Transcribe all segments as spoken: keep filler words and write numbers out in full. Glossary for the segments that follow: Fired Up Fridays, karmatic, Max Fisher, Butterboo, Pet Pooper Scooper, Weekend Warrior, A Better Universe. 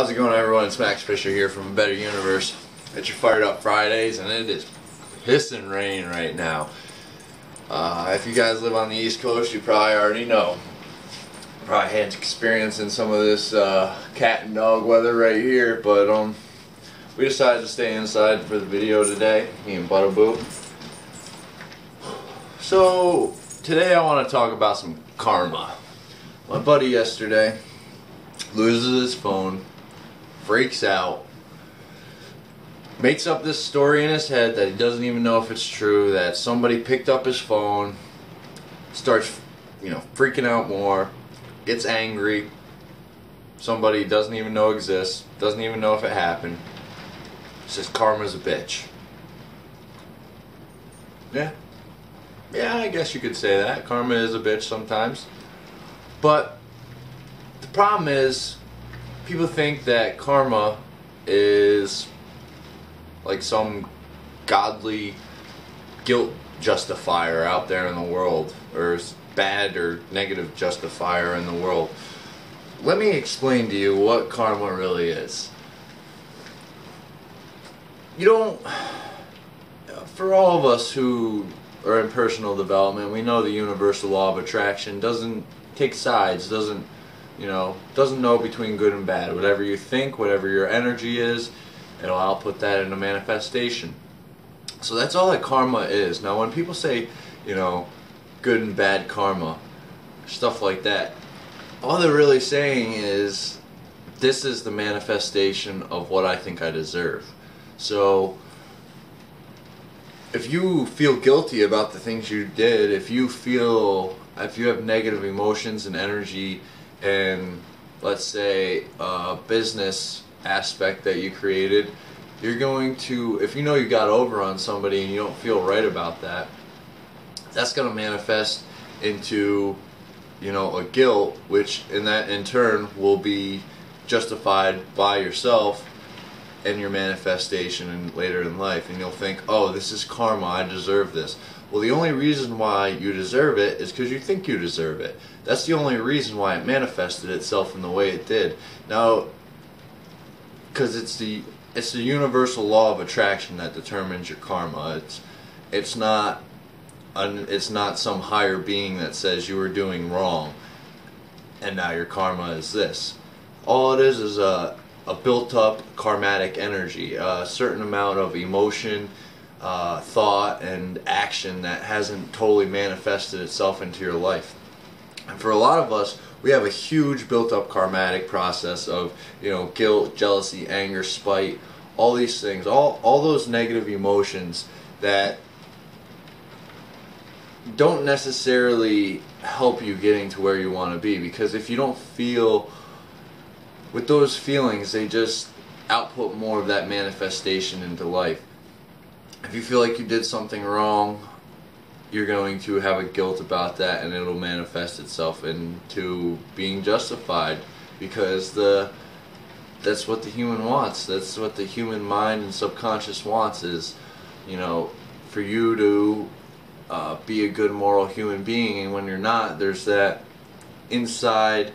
How's it going, everyone? It's Max Fisher here from A Better Universe. It's your Fired Up Fridays, and it is pissing rain right now. Uh, if you guys live on the East Coast, you probably already know. Probably had experience in some of this uh, cat and dog weather right here, but um, we decided to stay inside for the video today, me and Butterboo. So today I want to talk about some karma. My buddy yesterday loses his phone, freaks out, makes up this story in his head that he doesn't even know if it's true, that somebody picked up his phone, starts, you know, freaking out more, gets angry, somebody doesn't even know exists, doesn't even know if it happened, says karma's a bitch. Yeah, yeah, I guess you could say that. Karma is a bitch sometimes. But the problem is, people think that karma is like some godly guilt justifier out there in the world, or bad or negative justifier in the world. Let me explain to you what karma really is. You don't, for all of us who are in personal development, we know the universal law of attraction doesn't take sides, doesn't, you know, doesn't know between good and bad. Whatever you think, whatever your energy is, it'll output that into manifestation. So that's all that karma is. Now when people say, you know, good and bad karma, stuff like that, all they're really saying is, this is the manifestation of what I think I deserve. So if you feel guilty about the things you did, if you feel, if you have negative emotions and energy and, let's say, a business aspect that you created, you're going to, if you know you got over on somebody and you don't feel right about that, that's going to manifest into, you know, a guilt, which in that in turn will be justified by yourself and your manifestation and later in life, and you'll think, oh, this is karma, I deserve this. Well, the only reason why you deserve it is because you think you deserve it. That's the only reason why it manifested itself in the way it did. Now, because it's the it's the universal law of attraction that determines your karma. It's it's not an, it's not some higher being that says you were doing wrong and now your karma is this. All it is is a a built-up karmatic energy, a certain amount of emotion, uh, thought, and action that hasn't totally manifested itself into your life. And for a lot of us, we have a huge built-up karmatic process of, you know, guilt, jealousy, anger, spite, all these things, all, all those negative emotions that don't necessarily help you getting to where you want to be, because if you don't feel with those feelings, they just output more of that manifestation into life. If you feel like you did something wrong, you're going to have a guilt about that, and it'll manifest itself into being justified, because the that's what the human wants. That's what the human mind and subconscious wants, is, you know, for you to uh, be a good moral human being, and when you're not, there's that inside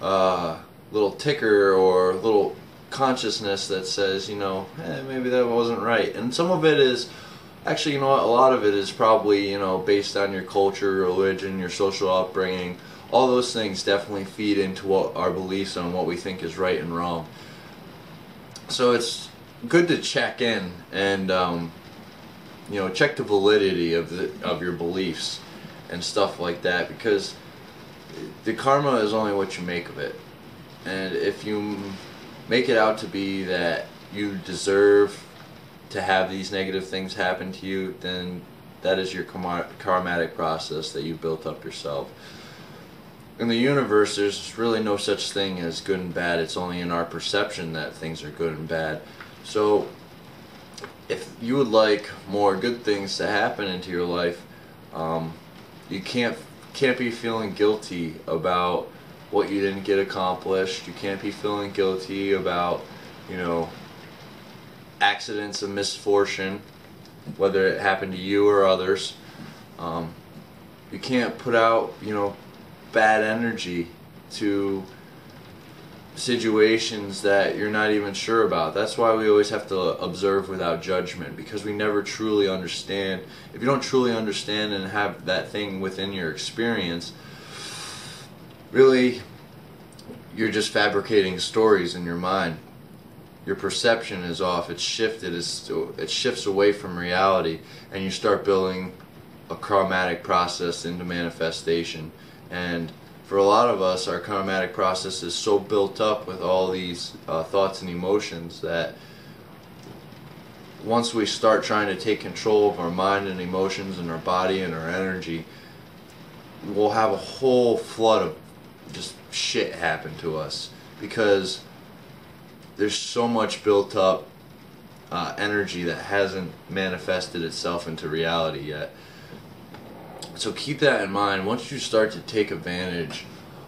uh, little ticker or little consciousness that says, you know, eh, maybe that wasn't right. And some of it is, actually, you know what, a lot of it is probably, you know, based on your culture, your religion, your social upbringing. All those things definitely feed into what our beliefs on what we think is right and wrong. So it's good to check in and, um, you know, check the validity of, the, of your beliefs and stuff like that, because the karma is only what you make of it. And if you make it out to be that you deserve to have these negative things happen to you, then that is your karmatic process that you built up yourself. In the universe, there's really no such thing as good and bad. It's only in our perception that things are good and bad. So if you would like more good things to happen into your life, um, you can't can't be feeling guilty about what you didn't get accomplished. You can't be feeling guilty about, you know, accidents of misfortune, whether it happened to you or others. Um, you can't put out, you know, bad energy to situations that you're not even sure about. That's why we always have to observe without judgment, because we never truly understand. If you don't truly understand and have that thing within your experience, really you're just fabricating stories in your mind. Your perception is off, it's shifted, it's, it shifts away from reality, and you start building a karmatic process into manifestation. And for a lot of us, our karmatic process is so built up with all these uh, thoughts and emotions that once we start trying to take control of our mind and emotions and our body and our energy, we'll have a whole flood of just shit happen to us, because there's so much built up uh, energy that hasn't manifested itself into reality yet. So keep that in mind. Once you start to take advantage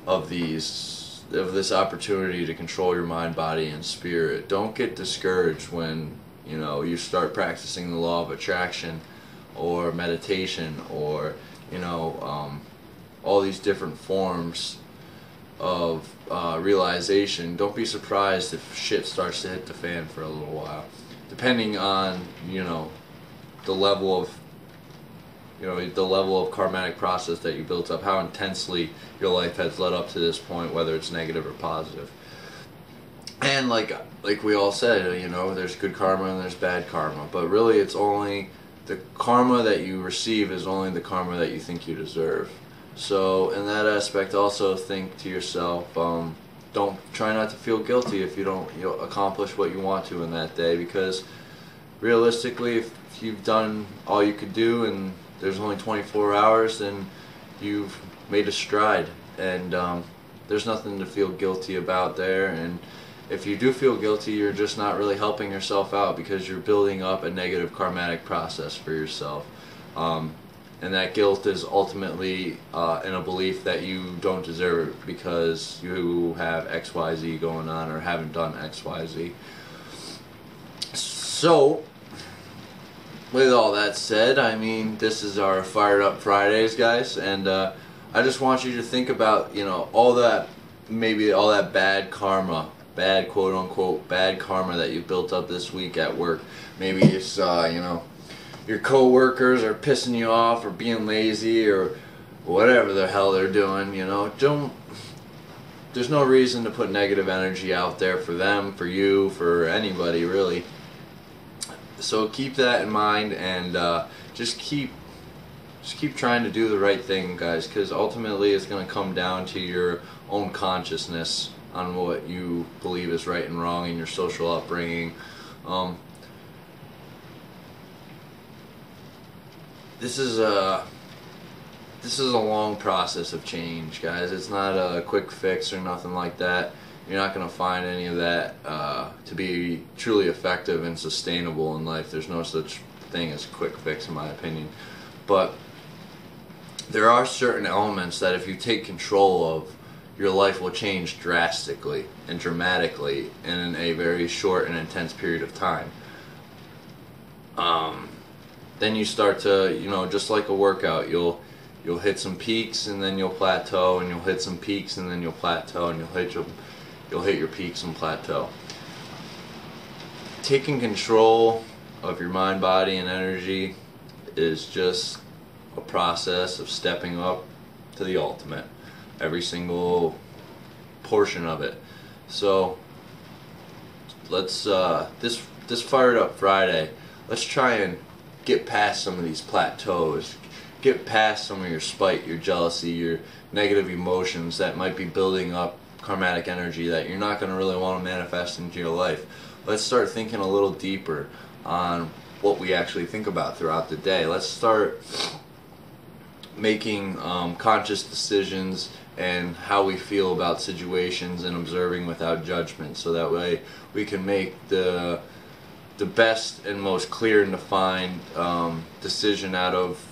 of these, of this opportunity to control your mind, body, and spirit, don't get discouraged when, you know, you start practicing the law of attraction or meditation or, you know, um, all these different forms of uh, realization. Don't be surprised if shit starts to hit the fan for a little while, depending on, you know, the level of you know, the level of karmatic process that you built up, how intensely your life has led up to this point, whether it's negative or positive. And like like we all said, you know, there's good karma and there's bad karma, but really it's only, the karma that you receive is only the karma that you think you deserve. So in that aspect, also think to yourself, um, don't, try not to feel guilty if you don't you know, accomplish what you want to in that day, because realistically, if you've done all you could do and there's only twenty-four hours, then you've made a stride, and um, there's nothing to feel guilty about there. And if you do feel guilty, you're just not really helping yourself out, because you're building up a negative karmatic process for yourself, um, and that guilt is ultimately uh, in a belief that you don't deserve it because you have X Y Z going on or haven't done X Y Z. So with all that said, I mean, this is our Fired Up Fridays, guys, and uh, I just want you to think about, you know, all that, maybe all that bad karma, bad quote-unquote bad karma that you built up this week at work. Maybe it's, uh, you know, your co-workers are pissing you off or being lazy or whatever the hell they're doing, you know. Don't, there's no reason to put negative energy out there for them, for you, for anybody, really. So keep that in mind, and uh, just keep just keep trying to do the right thing, guys, because ultimately it's going to come down to your own consciousness on what you believe is right and wrong in your social upbringing. Um, this is a this is a long process of change, guys. It's not a quick fix or nothing like that. You're not going to find any of that uh, to be truly effective and sustainable in life. There's no such thing as a quick fix, in my opinion. But there are certain elements that if you take control of, your life will change drastically and dramatically in a very short and intense period of time. Um, then you start to, you know, just like a workout, you'll you'll hit some peaks and then you'll plateau, and you'll hit some peaks and then you'll plateau, and you'll hit your You'll hit your peaks and plateau. Taking control of your mind, body, and energy is just a process of stepping up to the ultimate. Every single portion of it. So let's uh, this this Fired Up Friday, let's try and get past some of these plateaus. Get past some of your spite, your jealousy, your negative emotions that might be building up karmatic energy that you're not going to really want to manifest into your life. Let's start thinking a little deeper on what we actually think about throughout the day. Let's start making um, conscious decisions and how we feel about situations, and observing without judgment, so that way we can make the the best and most clear and defined um, decision out of,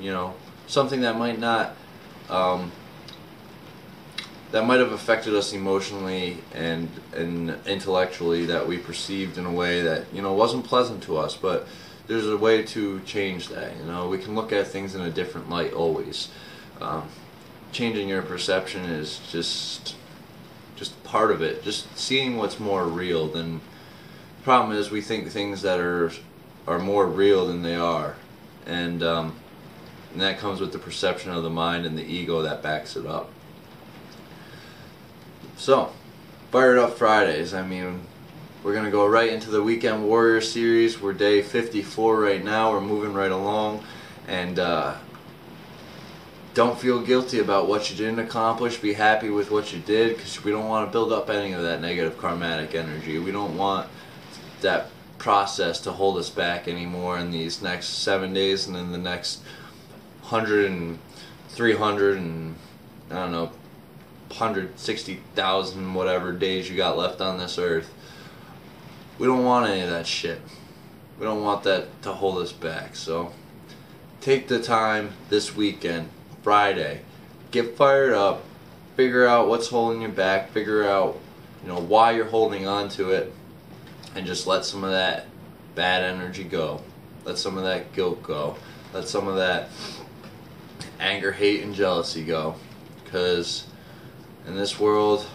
you know, something that might not um, that might have affected us emotionally and and intellectually, that we perceived in a way that, you know, wasn't pleasant to us. But there's a way to change that. You know, we can look at things in a different light always. Um, changing your perception is just just part of it, just seeing what's more real than. The problem is we think things that are are more real than they are, and um, and that comes with the perception of the mind and the ego that backs it up. So, Fired Up Fridays. I mean, we're gonna go right into the Weekend Warrior series. We're day fifty-four right now. We're moving right along, and uh, don't feel guilty about what you didn't accomplish. Be happy with what you did, because we don't want to build up any of that negative karmatic energy. We don't want that process to hold us back anymore in these next seven days, and then the next hundred and three hundred and I don't know. one hundred sixty thousand whatever days you got left on this earth. We don't want any of that shit. We don't want that to hold us back. So take the time this weekend, Friday, get fired up, figure out what's holding you back, figure out, you know, why you're holding on to it, and just let some of that bad energy go. Let some of that guilt go. Let some of that anger, hate, and jealousy go, because in this world,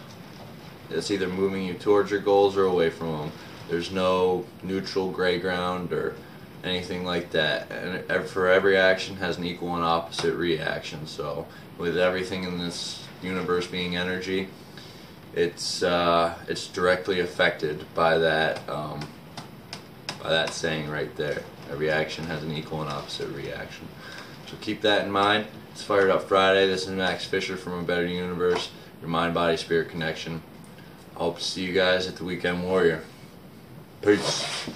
it's either moving you towards your goals or away from them. There's no neutral gray ground or anything like that. And for every action has an equal and opposite reaction. So with everything in this universe being energy, it's uh, it's directly affected by that um, by that saying right there. Every action has an equal and opposite reaction. So keep that in mind. It's Fired Up Friday. This is Max Fisher from A Better Universe. Your mind, body, spirit connection. I hope to see you guys at the Weekend Warrior. Peace.